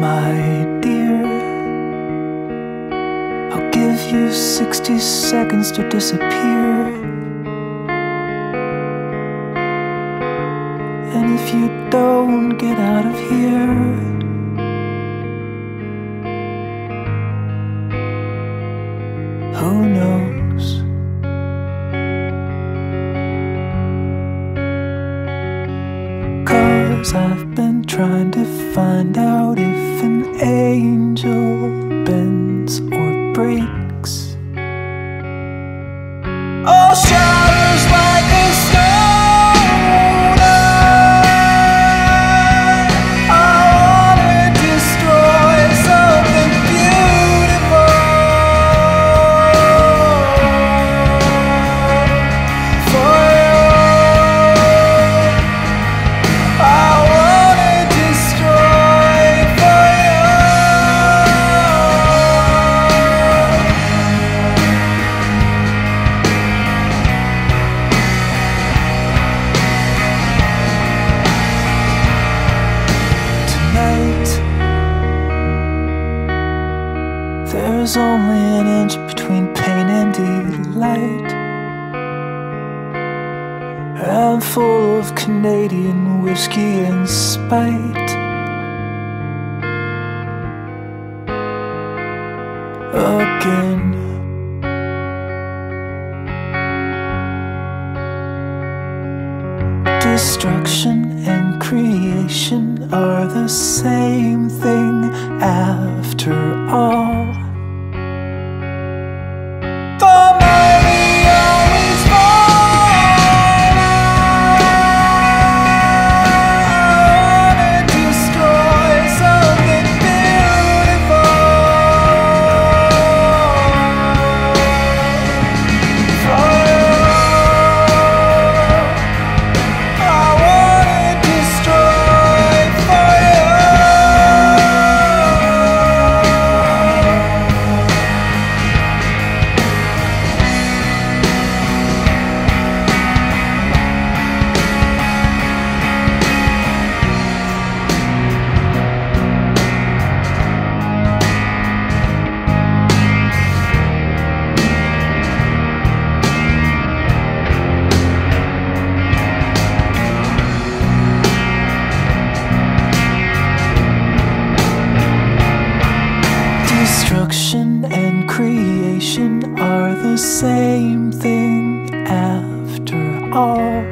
my dear. I'll give you 60 seconds to disappear. And if you don't get out of here, who knows? Cause I've been trying to find out if an angel bends or breaks, or shatters like a stone. I wanna destroy something beautiful. There's only an inch between pain and delight. I'm full of Canadian whiskey and spite. Again. Destruction and creation are the same thing after all. Destruction and creation are the same thing after all.